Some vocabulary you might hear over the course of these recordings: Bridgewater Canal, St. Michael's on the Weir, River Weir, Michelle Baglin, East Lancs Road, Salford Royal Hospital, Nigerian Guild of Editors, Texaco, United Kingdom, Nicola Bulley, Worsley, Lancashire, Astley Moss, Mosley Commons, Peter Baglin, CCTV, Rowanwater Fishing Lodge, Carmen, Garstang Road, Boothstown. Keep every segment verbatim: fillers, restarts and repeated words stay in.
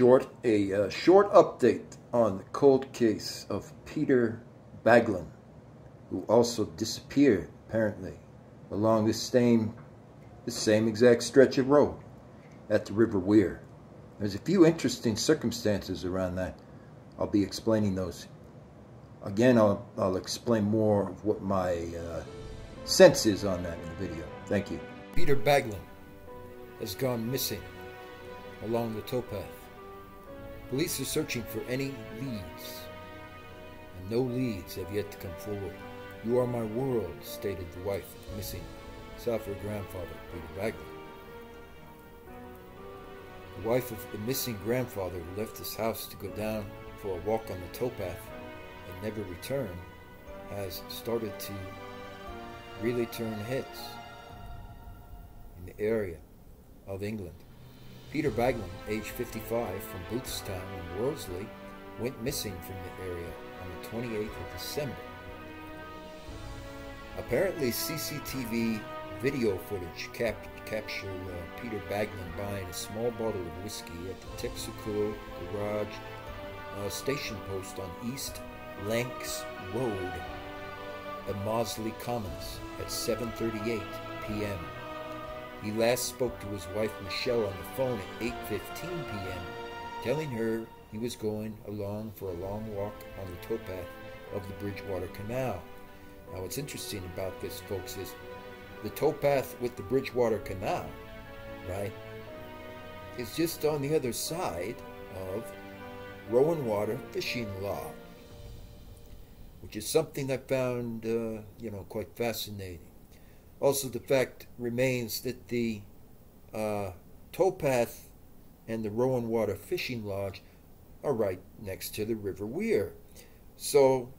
Short, a uh, short update on the cold case of Peter Baglin, who also disappeared apparently along this same, this same exact stretch of road at the River Weir. There's a few interesting circumstances around that. I'll be explaining those. Again, I'll, I'll explain more of what my uh, sense is on that in the video. Thank you. Peter Baglin has gone missing along the towpath. Police are searching for any leads, and no leads have yet to come forward. "You are my world," stated the wife of the missing Salford grandfather, Peter Baglin. The wife of the missing grandfather, who left his house to go down for a walk on the towpath and never returned, has started to really turn heads in the area of England. Peter Baglin, age fifty-five, from Boothstown in Worsley, went missing from the area on the twenty-eighth of December. Apparently, C C T V video footage cap captured uh, Peter Baglin buying a small bottle of whiskey at the Texaco garage uh, station post on East Lancs Road at Mosley Commons at seven thirty-eight p m He last spoke to his wife Michelle on the phone at eight fifteen p m, telling her he was going along for a long walk on the towpath of the Bridgewater Canal. Now, what's interesting about this, folks, is the towpath with the Bridgewater Canal, right, is just on the other side of Rowanwater Fishing Lodge, which is something I found, uh, you know, quite fascinating. Also, the fact remains that the uh, towpath and the Rowanwater Fishing Lodge are right next to the River Weir. So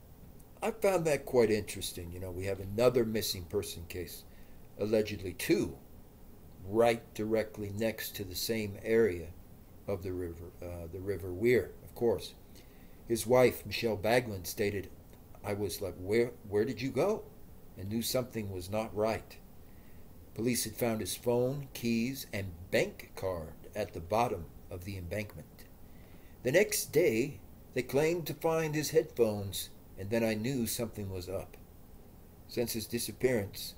I found that quite interesting. You know, we have another missing person case, allegedly two, right directly next to the same area of the river, uh, the River Weir, of course. His wife, Michelle Baglin, stated, "I was like, where, where did you go?" and knew something was not right. Police had found his phone, keys, and bank card at the bottom of the embankment. The next day, they claimed to find his headphones, and then I knew something was up. Since his disappearance,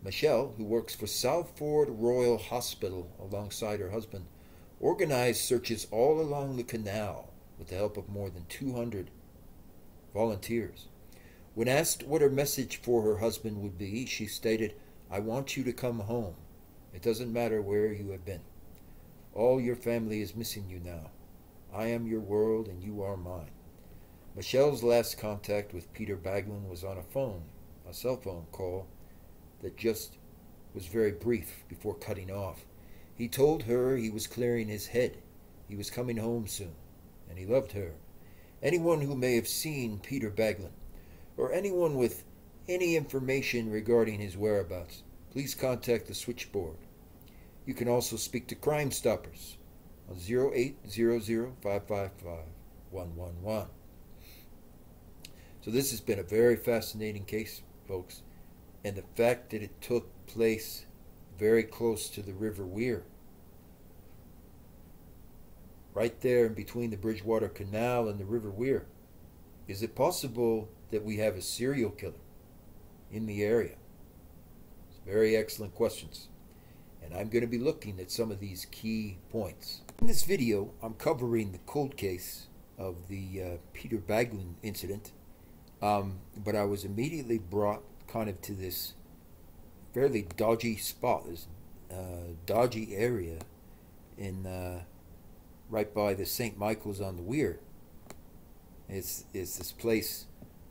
Michelle, who works for Salford Royal Hospital alongside her husband, organized searches all along the canal with the help of more than two hundred volunteers. When asked what her message for her husband would be, she stated, "I want you to come home. It doesn't matter where you have been. All your family is missing you now. I am your world and you are mine." Michelle's last contact with Peter Baglin was on a phone, a cell phone call that just was very brief before cutting off. He told her he was clearing his head. He was coming home soon, and he loved her. Anyone who may have seen Peter Baglin, or anyone with any information regarding his whereabouts, please contact the switchboard. You can also speak to Crime Stoppers on zero eight zero zero, five five five, one one one. So this has been a very fascinating case, folks, and the fact that it took place very close to the River Weir, right there in between the Bridgewater Canal and the River Weir. Is it possible that we have a serial killer in the area? It's very excellent questions, and I'm going to be looking at some of these key points. In this video, I'm covering the cold case of the uh, Peter Baglin incident, um, but I was immediately brought kind of to this fairly dodgy spot, this uh, dodgy area in uh, right by the Saint Michael's on the Weir. It's, it's this place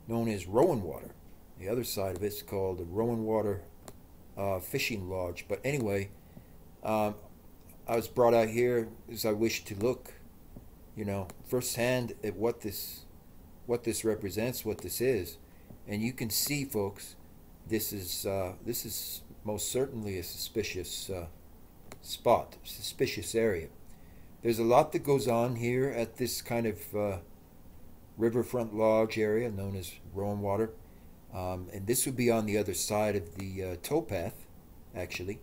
known as Rowanwater. The other side of it's called the Rowanwater uh, Fishing Lodge. But anyway, um, I was brought out here as I wished to look, you know, firsthand at what this, what this represents, what this is, and you can see, folks, this is uh, this is most certainly a suspicious uh, spot, suspicious area. There's a lot that goes on here at this kind of Uh, Riverfront Lodge area known as Rowanwater, um, and this would be on the other side of the uh, towpath, actually,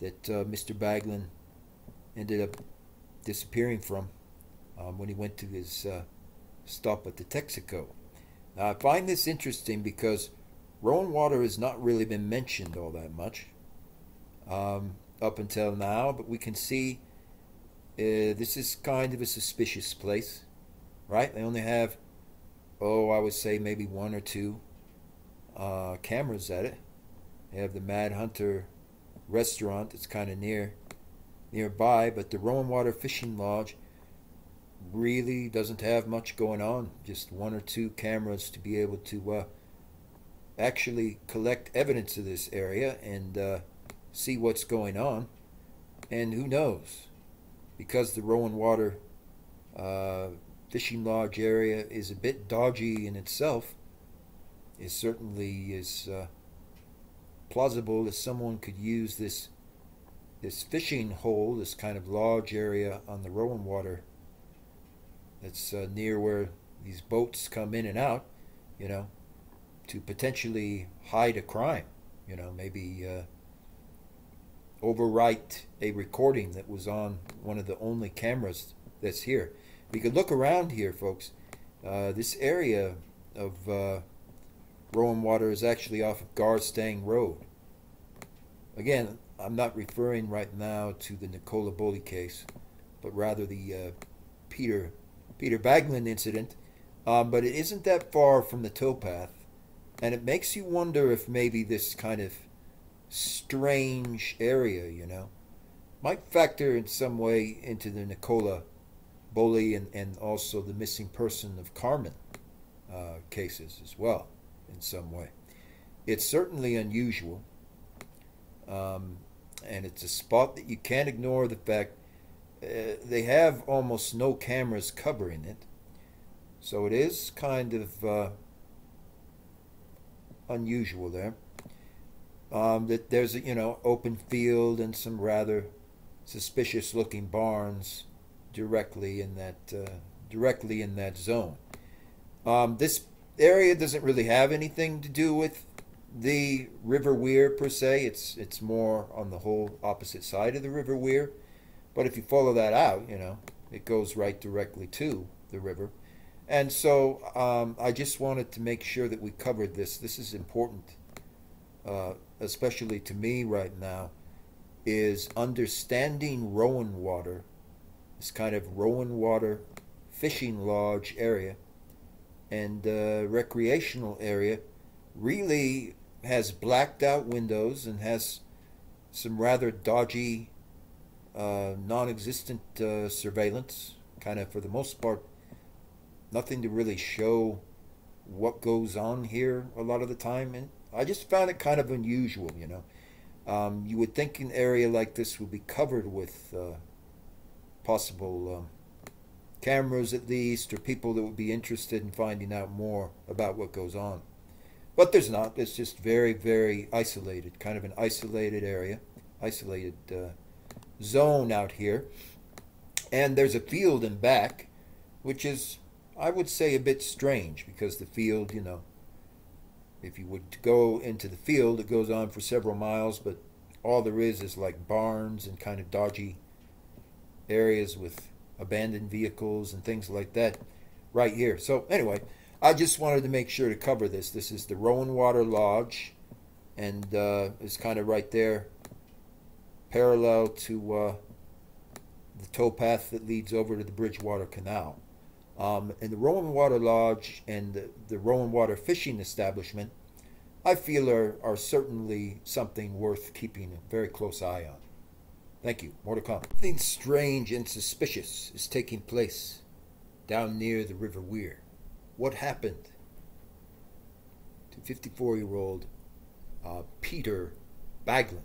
that uh, Mister Baglin ended up disappearing from um, when he went to his uh, stop at the Texaco. Now, I find this interesting because Rowanwater has not really been mentioned all that much um, up until now, but we can see uh, this is kind of a suspicious place, right? They only have, oh, I would say maybe one or two uh, cameras at it. They have the Mad Hunter restaurant that's kind of near nearby, but the Rowanwater Fishing Lodge really doesn't have much going on, just one or two cameras to be able to uh, actually collect evidence of this area and uh, see what's going on. And who knows, because the Rowanwater uh, Fishing Lodge area is a bit dodgy in itself, it certainly is uh, plausible that someone could use this this fishing hole, this kind of lodge area on the Rowanwater that's uh, near where these boats come in and out, you know, to potentially hide a crime, you know, maybe uh, overwrite a recording that was on one of the only cameras that's here. We could look around here, folks. Uh, this area of uh, Rowanwater is actually off of Garstang Road. Again, I'm not referring right now to the Nicola Bulley case, but rather the uh, Peter Peter Baglin incident. Um, but it isn't that far from the towpath, and it makes you wonder if maybe this kind of strange area, you know, might factor in some way into the Nicola Bulley and, and also the missing person of Carmen uh, cases as well in some way. It's certainly unusual. Um, and it's a spot that you can't ignore the fact uh, they have almost no cameras covering it, so it is kind of uh, unusual there um, that there's a, you know, open field and some rather suspicious looking barns directly in that uh, directly in that zone. Um, this area doesn't really have anything to do with the River Weir per se. It's it's more on the whole opposite side of the River Weir, but if you follow that out, you know, it goes right directly to the river. And so um, I just wanted to make sure that we covered this. This is important, uh, especially to me right now, is understanding Rowanwater, this kind of Rowanwater Fishing Lodge area and uh, recreational area. Really has blacked out windows and has some rather dodgy, uh, non-existent uh, surveillance, kind of, for the most part, nothing to really show what goes on here a lot of the time. And I just found it kind of unusual, you know. Um, you would think an area like this would be covered with uh, possible um, cameras at least, or people that would be interested in finding out more about what goes on. But there's not. It's just very, very isolated, kind of an isolated area, isolated uh, zone out here. And there's a field in back, which is, I would say, a bit strange, because the field, you know, if you would go into the field, it goes on for several miles, but all there is is like barns and kind of dodgy areas with abandoned vehicles and things like that right here. So anyway, I just wanted to make sure to cover this. This is the Rowanwater Lodge, and uh, it's kind of right there, parallel to uh, the towpath that leads over to the Bridgewater Canal. Um, and the Rowanwater Lodge and the, the Rowanwater Fishing Establishment, I feel, are, are certainly something worth keeping a very close eye on. Thank you. More to come. Something strange and suspicious is taking place down near the River Weir. What happened to fifty-four-year-old uh, Peter Baglin,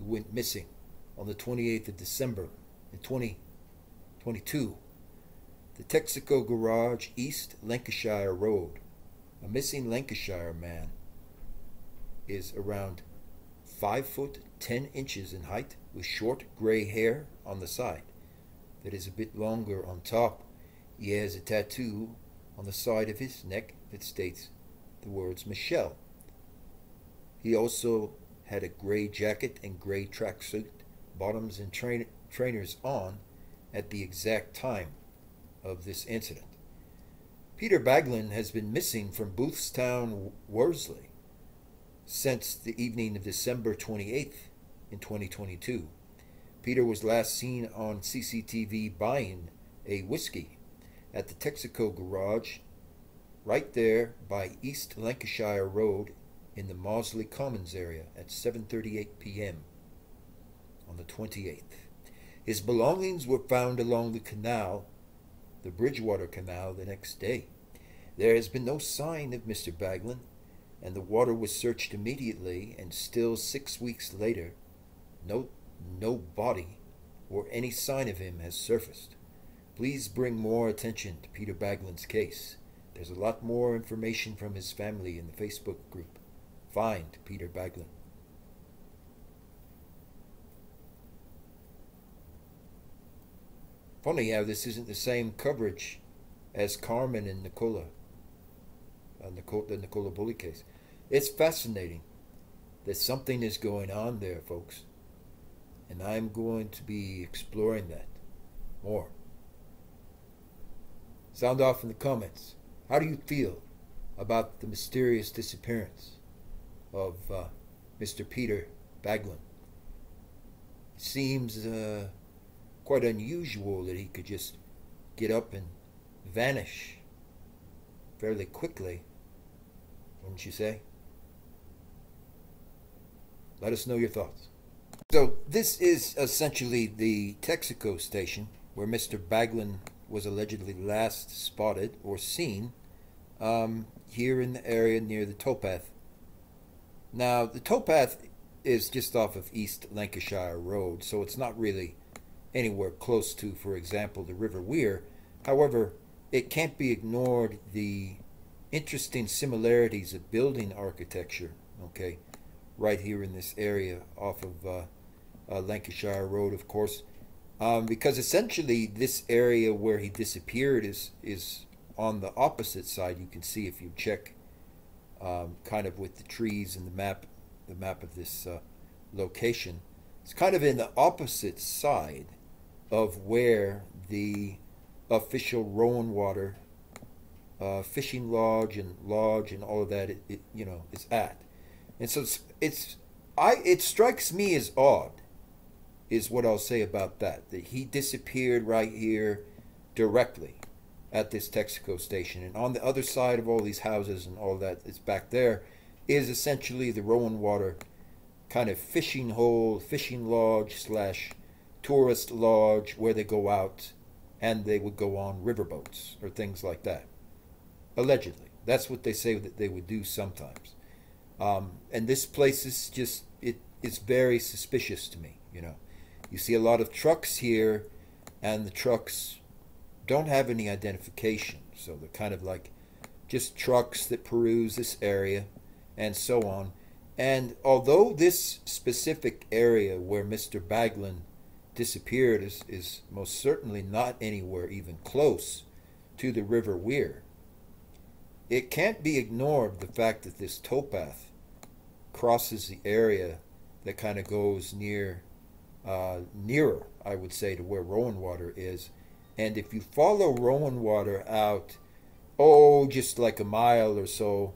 who went missing on the twenty-eighth of December in twenty twenty-two? The Texaco Garage, East Lancashire Road. A missing Lancashire man is around five foot ten inches in height, with short gray hair on the side that is a bit longer on top. He has a tattoo on the side of his neck that states the words Michelle. He also had a gray jacket and gray tracksuit, bottoms and train trainers on at the exact time of this incident. Peter Baglin has been missing from Boothstown, Worsley, since the evening of December twenty-eighth in twenty twenty-two. Peter was last seen on C C T V buying a whiskey at the Texaco garage right there by East Lancaster Road in the Mosley Commons area at seven thirty-eight p m on the twenty-eighth. His belongings were found along the canal, the Bridgewater Canal, the next day. There has been no sign of Mister Baglin, and the water was searched immediately, and still six weeks later, no, no body or any sign of him has surfaced. Please bring more attention to Peter Baglin's case. There's a lot more information from his family in the Facebook group. Find Peter Baglin. Funny how this isn't the same coverage as Carmen and Nicola, uh, Nicola, the Nicola Bulley case. It's fascinating that something is going on there, folks. And I'm going to be exploring that more. Sound off in the comments. How do you feel about the mysterious disappearance of uh, Mister Peter Baglin? Seems Uh, quite unusual that he could just get up and vanish fairly quickly, wouldn't you say? Let us know your thoughts. So this is essentially the Texaco station where Mister Baglin was allegedly last spotted or seen, um, here in the area near the towpath. Now the towpath is just off of East Lancashire Road, so it's not really anywhere close to, for example, the River Weir. However, it can't be ignored the interesting similarities of building architecture, okay, right here in this area off of uh, uh, Lancashire Road, of course, um, because essentially this area where he disappeared is, is on the opposite side. You can see if you check um, kind of with the trees and the map, the map of this uh, location. It's kind of in the opposite side of where the official Rowanwater uh, Fishing Lodge and lodge and all of that, it, it, you know, is at. And so it's, it's I it strikes me as odd, is what I'll say about that. That he disappeared right here, directly, at this Texaco station, and on the other side of all these houses and all that is back there, is essentially the Rowanwater kind of fishing hole, fishing lodge slash tourist lodge, where they go out and they would go on riverboats or things like that. Allegedly. That's what they say that they would do sometimes. Um, and this place is just, it is very suspicious to me, you know. You see a lot of trucks here, and the trucks don't have any identification. So they're kind of like just trucks that peruse this area and so on. And although this specific area where Mister Baglin disappeared is, is most certainly not anywhere even close to the River Weir, it can't be ignored the fact that this towpath crosses the area that kind of goes near, uh, nearer, I would say, to where Rowanwater is. And if you follow Rowanwater out, oh, just like a mile or so,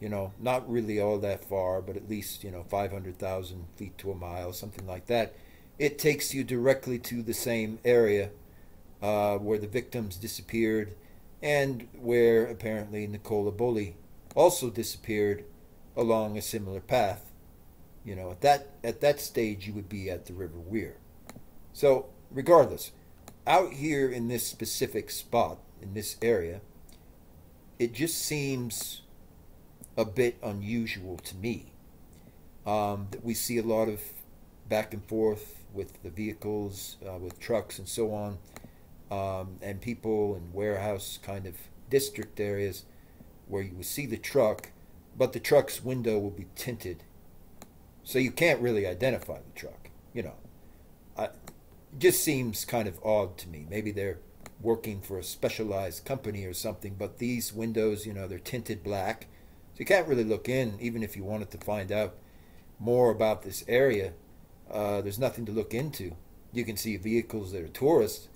you know, not really all that far, but at least, you know, five hundred thousand feet to a mile, something like that, it takes you directly to the same area uh, where the victims disappeared and where apparently Nicola Bulley also disappeared along a similar path. You know, at that, at that stage, you would be at the River Weir. So regardless, out here in this specific spot, in this area, it just seems a bit unusual to me um, that we see a lot of back and forth with the vehicles, uh, with trucks and so on, um, and people in warehouse kind of district areas where you will see the truck, but the truck's window will be tinted, so you can't really identify the truck. You know, I, it just seems kind of odd to me. Maybe they're working for a specialized company or something, but these windows, you know, they're tinted black. You can't really look in, even if you wanted to find out more about this area. Uh, there's nothing to look into. You can see vehicles that are tourists,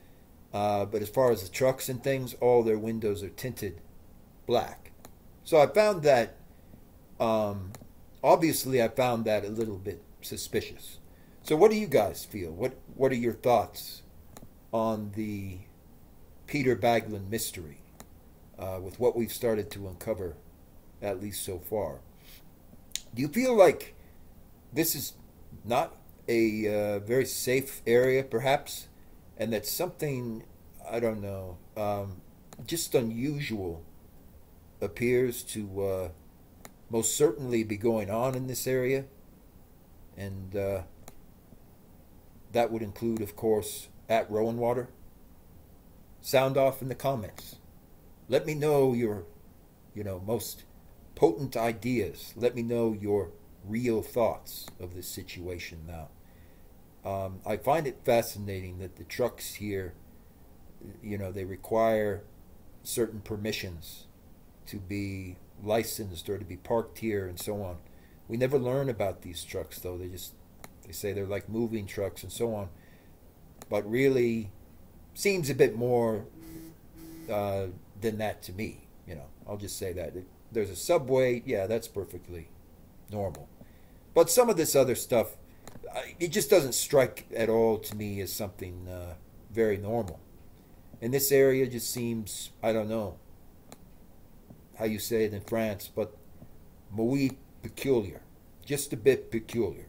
Uh, but as far as the trucks and things, all their windows are tinted black. So I found that, um, obviously I found that a little bit suspicious. So what do you guys feel? What, what are your thoughts on the Peter Baglin mystery uh, with what we've started to uncover, at least so far? Do you feel like this is not a uh, very safe area, perhaps? And that's something, I don't know, um, just unusual appears to uh, most certainly be going on in this area. And uh, that would include, of course, at Rowanwater. Sound off in the comments. Let me know your, you know, most potent ideas. Let me know your real thoughts of this situation now. Um, I find it fascinating that the trucks here, you know, they require certain permissions to be licensed or to be parked here and so on. We never learn about these trucks, though. They just, they say they're like moving trucks and so on. But really seems a bit more uh, than that to me, you know. I'll just say that. It, there's a subway, yeah, that's perfectly normal. But some of this other stuff, it just doesn't strike at all to me as something uh, very normal. And this area just seems, I don't know how you say it in France, but muy peculiar, just a bit peculiar.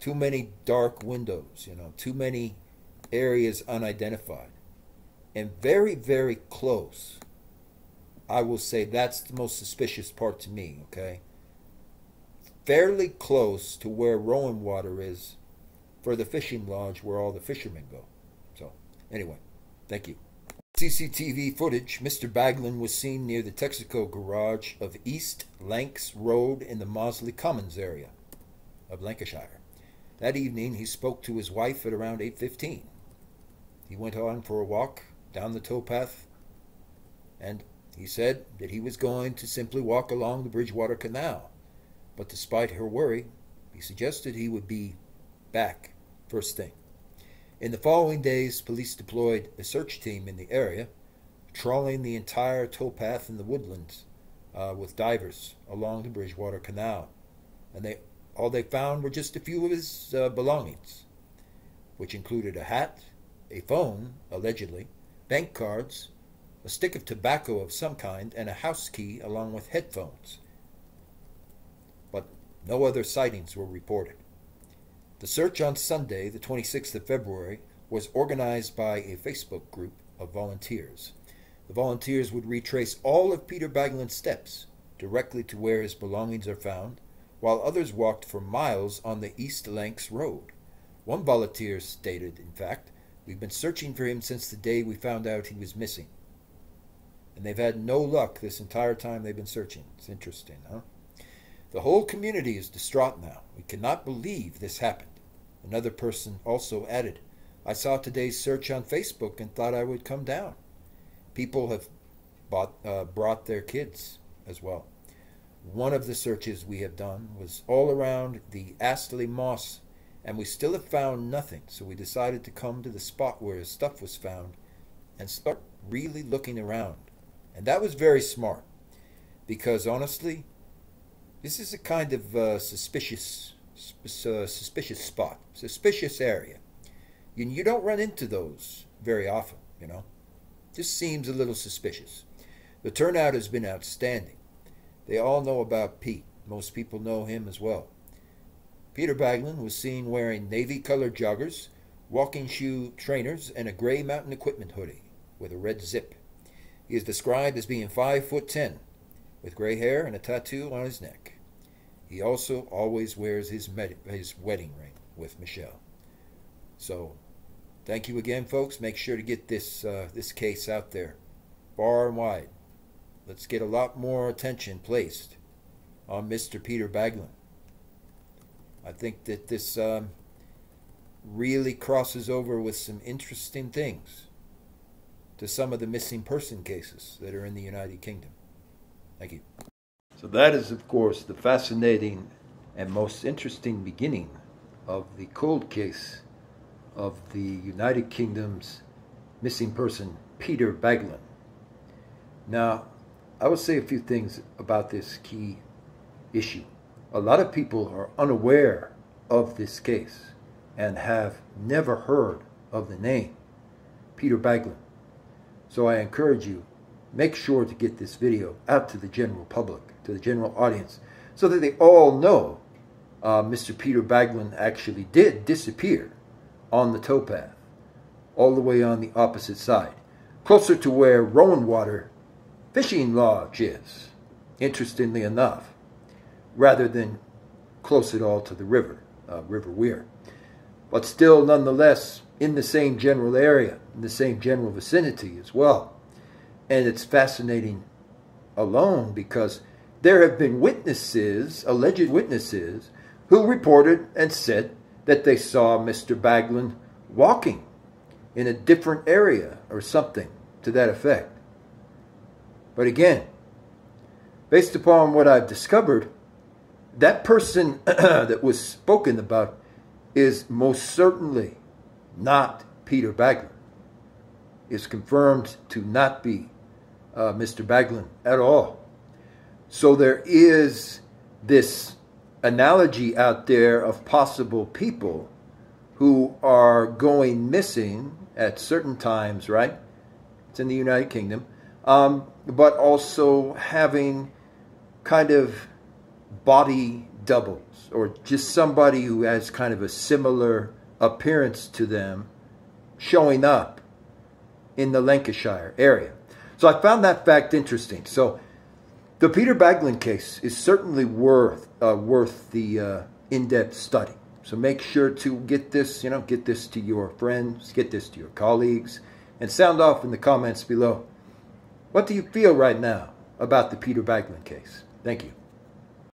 Too many dark windows, you know, too many areas unidentified. And very, very close, I will say that's the most suspicious part to me, okay? Fairly close to where Rowanwater is for the fishing lodge where all the fishermen go. So, anyway, thank you. C C T V footage. Mister Baglin was seen near the Texaco garage of East Lancs Road in the Mosley Commons area of Lancashire. That evening, he spoke to his wife at around eight fifteen. He went on for a walk down the towpath, and he said that he was going to simply walk along the Bridgewater Canal. But despite her worry, he suggested he would be back first thing. In the following days, police deployed a search team in the area, trawling the entire towpath in the woodlands uh, with divers along the Bridgewater Canal. And they, all they found were just a few of his uh, belongings, which included a hat, a phone, allegedly, bank cards, a stick of tobacco of some kind, and a house key along with headphones. No other sightings were reported. The search on Sunday, the twenty-sixth of February, was organized by a Facebook group of volunteers. The volunteers would retrace all of Peter Baglin's steps directly to where his belongings are found, while others walked for miles on the East Lancs Road. One volunteer stated, in fact, "We've been searching for him since the day we found out he was missing." And they've had no luck this entire time they've been searching. It's interesting, huh? "The whole community is distraught now. We cannot believe this happened." Another person also added, "I saw today's search on Facebook and thought I would come down." People have bought, uh, brought their kids as well. One of the searches we have done was all around the Astley Moss, and we still have found nothing, so we decided to come to the spot where his stuff was found and start really looking around. And that was very smart, because honestly, this is a kind of uh, suspicious, uh, suspicious spot, suspicious area. You, you don't run into those very often, you know. This seems a little suspicious. The turnout has been outstanding. They all know about Pete. Most people know him as well. Peter Baglin was seen wearing navy-colored joggers, walking shoe trainers, and a gray Mountain Equipment hoodie with a red zip. He is described as being five foot ten, with gray hair and a tattoo on his neck. He also always wears his, med his wedding ring with Michelle. So, thank you again, folks. Make sure to get this, uh, this case out there far and wide. Let's get a lot more attention placed on Mister Peter Baglin. I think that this um, really crosses over with some interesting things to some of the missing person cases that are in the United Kingdom. Thank you. So that is, of course, the fascinating and most interesting beginning of the cold case of the United Kingdom's missing person, Peter Baglin. Now, I will say a few things about this key issue. A lot of people are unaware of this case and have never heard of the name, Peter Baglin. So I encourage you, make sure to get this video out to the general public, to the general audience, so that they all know uh, Mister Peter Baglin actually did disappear on the towpath, all the way on the opposite side, closer to where Rowanwater Fishing Lodge is, interestingly enough, rather than close at all to the river, uh, River Weir. But still, nonetheless, in the same general area, in the same general vicinity as well. And it's fascinating alone because there have been witnesses, alleged witnesses, who reported and said that they saw Mister Baglin walking in a different area or something to that effect. But again, based upon what I've discovered, that person that was spoken about is most certainly not Peter Baglin. It's confirmed to not be uh, Mister Baglin at all. So there is this analogy out there of possible people who are going missing at certain times, right? It's in the United Kingdom. Um, but also having kind of body doubles, or just somebody who has kind of a similar appearance to them showing up in the Lancashire area. So I found that fact interesting. So the Peter Baglin case is certainly worth uh, worth the uh, in-depth study. So make sure to get this, you know, get this to your friends, get this to your colleagues, and sound off in the comments below. What do you feel right now about the Peter Baglin case? Thank you.